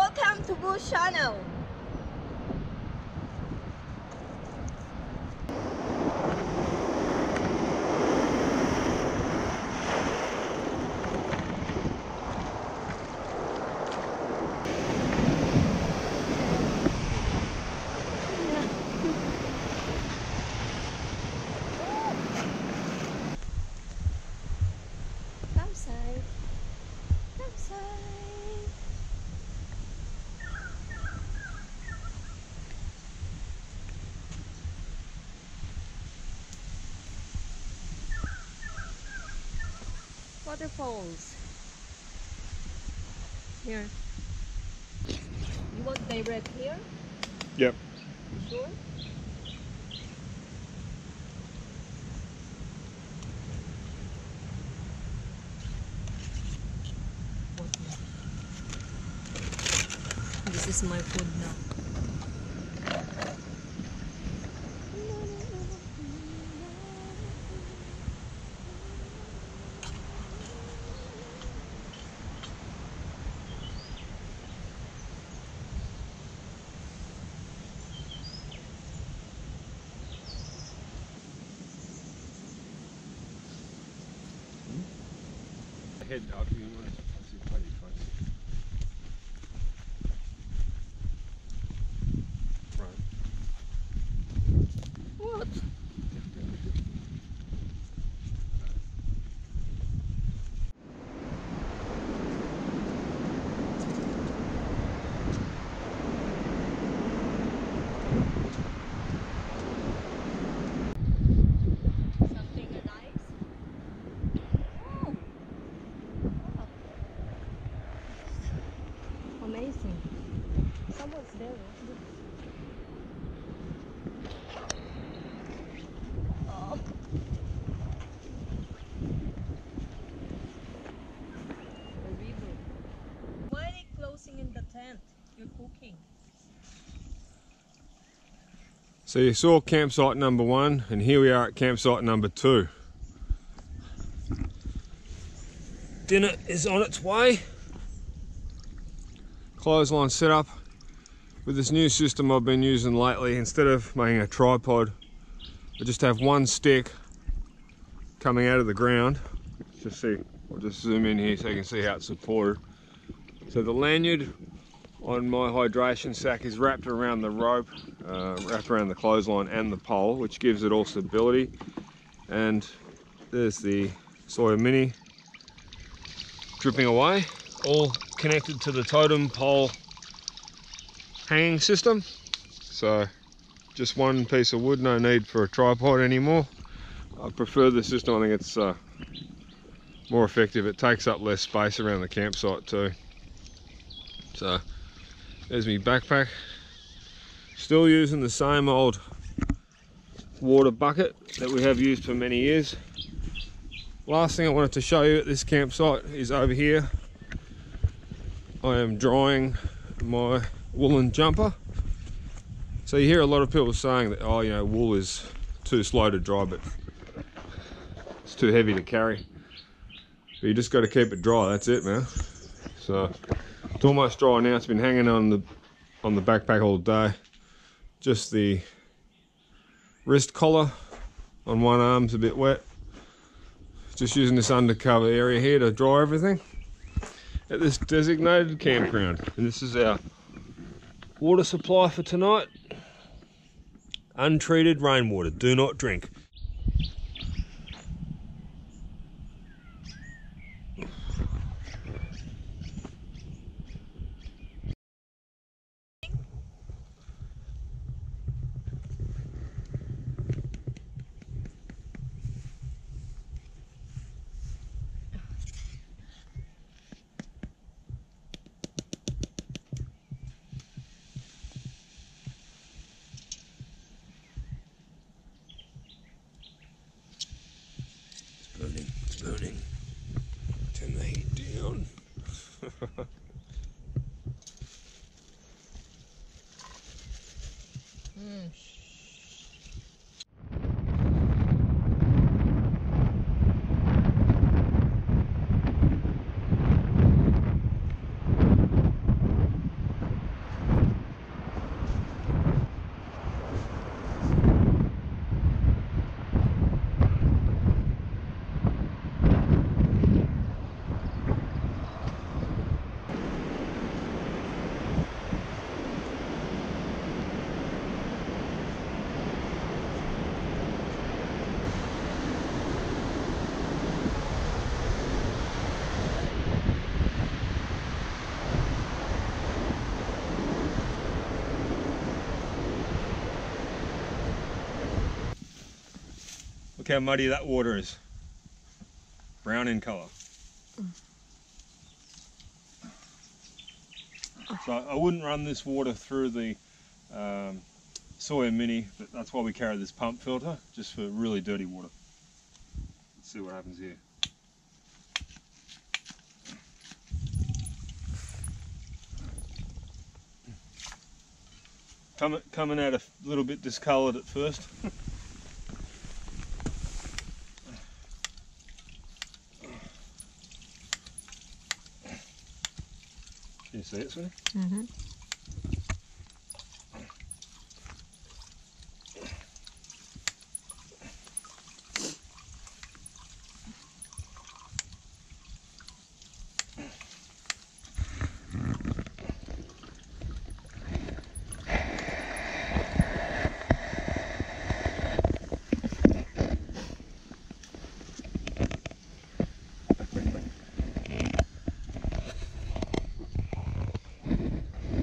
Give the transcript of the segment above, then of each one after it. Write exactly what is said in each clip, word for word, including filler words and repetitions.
Welcome to Bush Channel. Waterfalls here. You want direct here? Yep. You sure? This is my food now. Head out here. What? So you saw campsite number one, and here we are at campsite number two. Dinner is on its way. Clothesline setup. With this new system I've been using lately, instead of making a tripod, I just have one stick coming out of the ground. Just see, I'll just zoom in here so you can see how it's supported. So the lanyard on my hydration sack is wrapped around the rope, uh, wrapped around the clothesline and the pole, which gives it all stability. And there's the Sawyer Mini dripping away, all connected to the totem pole hanging system. So just one piece of wood, no need for a tripod anymore. I prefer the system, I think it's uh, more effective. It takes up less space around the campsite too. So there's my backpack, still using the same old water bucket that we have used for many years. Last thing I wanted to show you at this campsite is over here. I am drying my woolen jumper. So you hear a lot of people saying that, oh, you know, wool is too slow to dry, but it's too heavy to carry. But you just got to keep it dry, that's it, man. So it's almost dry now. It's been hanging on the on the backpack all day. Just the wrist collar on one arm's a bit wet. Just using this undercover area here to dry everything at this designated campground. And this is our water supply for tonight. Untreated rainwater. Do not drink. Loading. Turn the heat down. mm. how muddy that water is. Brown in colour. So I wouldn't run this water through the um, Sawyer Mini, but that's why we carry this pump filter, just for really dirty water. Let's see what happens here. Coming, coming out a little bit discoloured at first. You see it, sweetie? Mm-hmm.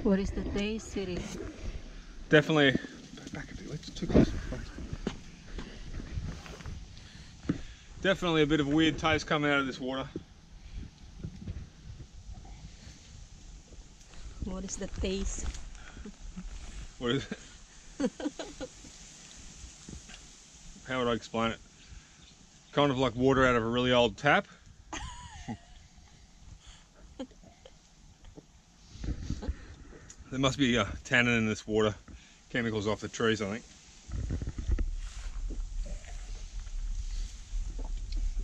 What is the day city? Definitely back a bit, it's too close. Definitely a bit of weird taste coming out of this water. What is the taste? What is it? How would I explain it? Kind of like water out of a really old tap. There must be a tannin in this water, chemicals off the trees, I think.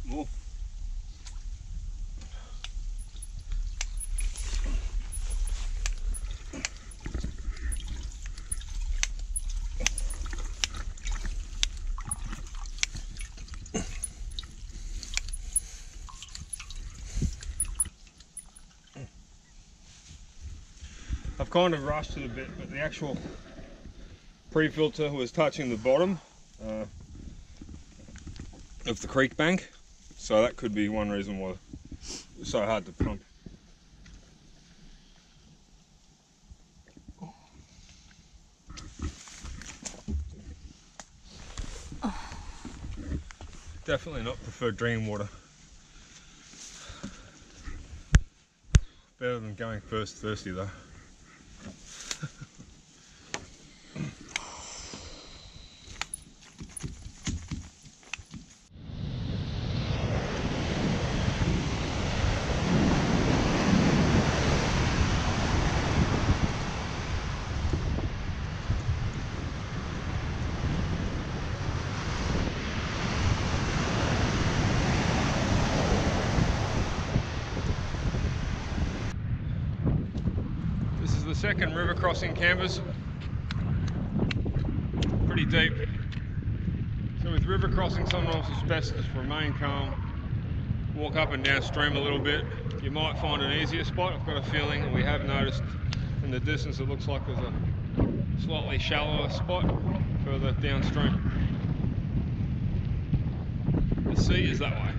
More. I've kind of rushed it a bit, but the actual pre-filter was touching the bottom uh, of the creek bank, so that could be one reason why it's so hard to pump. Definitely not preferred drinking water. Better than going first thirsty though. Second river crossing canvas, pretty deep. So with river crossing, sometimes it's best to remain calm, walk up and downstream a little bit. You might find an easier spot. I've got a feeling, and we have noticed in the distance it looks like there's a slightly shallower spot further downstream. The sea is that way.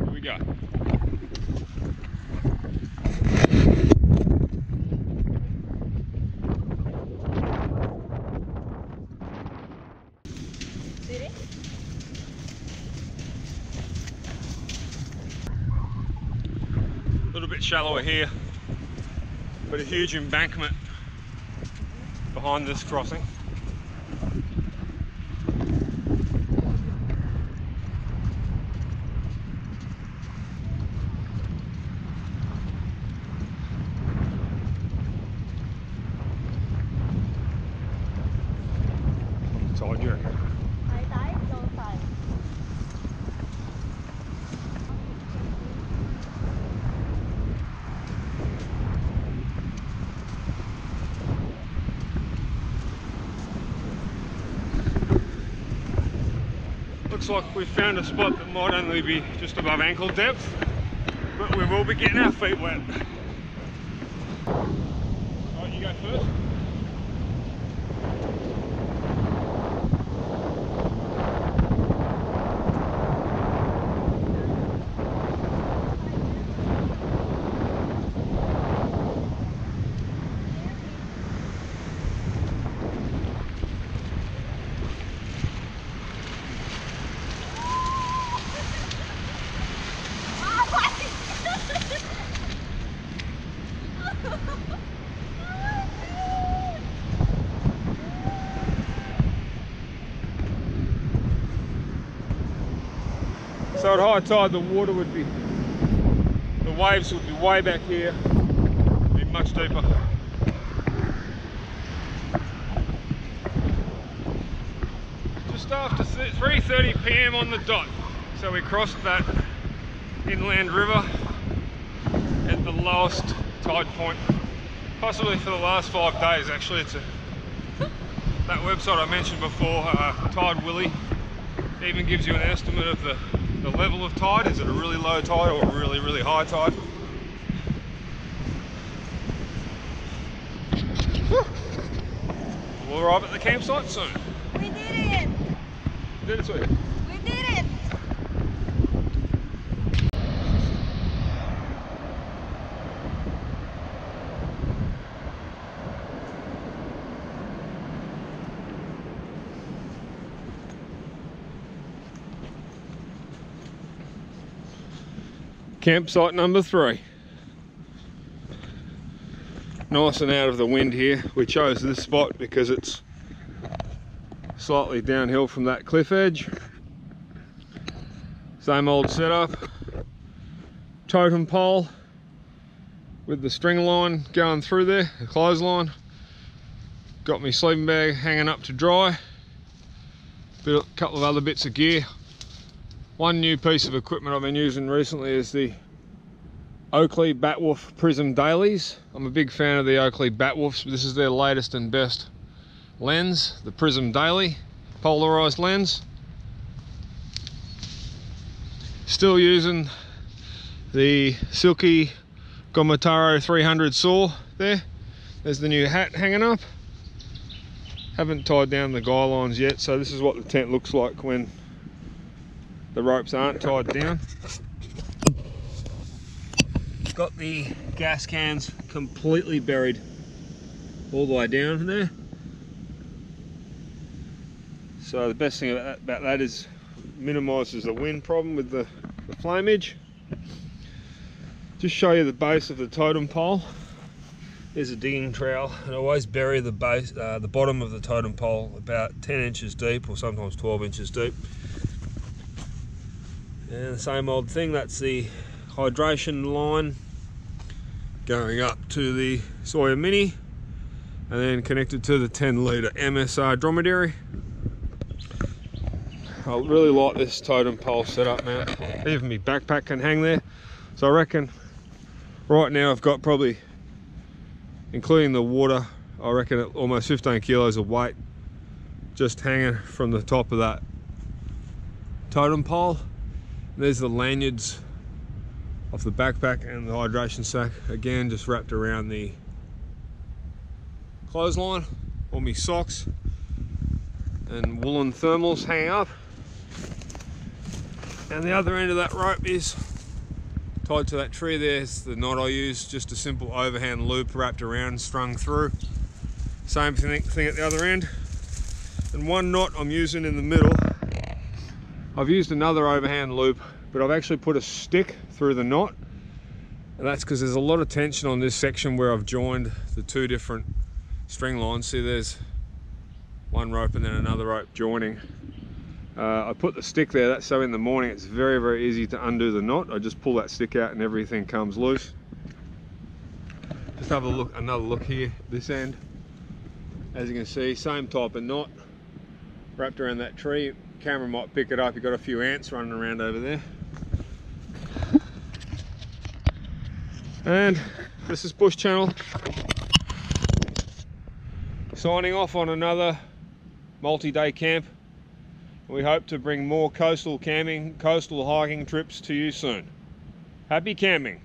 Here we go. Shallower here, but a huge embankment behind this crossing. Tide, you reckon? Looks like we've found a spot that might only be just above ankle depth, but we will be getting our feet wet. Alright, you go first. So at high tide, the water would be, the waves would be way back here, it'd be much deeper. Just after three thirty p m on the dot. So we crossed that inland river at the lowest tide point, possibly for the last five days actually. It's a, that website I mentioned before, uh, Tide Willy, even gives you an estimate of the, the level of tide. Is it a really low tide or a really, really high tide? Woo. We'll arrive at the campsite soon. We did it! We did it too. We did it! Campsite number three. Nice and out of the wind here. We chose this spot because it's slightly downhill from that cliff edge. Same old setup. Totem pole with the string line going through there, the clothesline. Got my sleeping bag hanging up to dry. A couple of other bits of gear. One new piece of equipment I've been using recently is the Oakley Batwolf Prism Dailies. I'm a big fan of the Oakley Batwolfs. This is their latest and best lens, the Prism Daily polarized lens. Still using the silky Gomataro three hundred saw there. There's the new hat hanging up. Haven't tied down the guy lines yet, so this is what the tent looks like when the ropes aren't tied down. Got the gas cans completely buried all the way down there. So the best thing about that, about that is minimises the wind problem with the, the flamage. Just show you the base of the totem pole. There's a digging trowel, and always bury the base, uh, the bottom of the totem pole about ten inches deep, or sometimes twelve inches deep. And the same old thing, that's the hydration line going up to the Sawyer Mini and then connected to the ten litre M S R dromedary. I really like this totem pole setup now. Even my backpack can hang there. So I reckon right now I've got probably, including the water, I reckon almost fifteen kilos of weight just hanging from the top of that totem pole. There's the lanyards off the backpack and the hydration sack, again just wrapped around the clothesline. All my socks and woolen thermals hanging up. And the other end of that rope is tied to that tree there. It's the knot I use, just a simple overhand loop wrapped around, strung through. Same thing at the other end. And one knot I'm using in the middle. I've used another overhand loop, but I've actually put a stick through the knot, and that's because there's a lot of tension on this section where I've joined the two different string lines. See, there's one rope and then another rope joining. Uh, I put the stick there, that's so in the morning it's very, very easy to undo the knot. I just pull that stick out and everything comes loose. Just have a look, another look here, this end. As you can see, same type of knot wrapped around that tree. Camera might pick it up, you've got a few ants running around over there. And this is Bush Channel, signing off on another multi-day camp. We hope to bring more coastal camping, coastal hiking trips to you soon. Happy camping!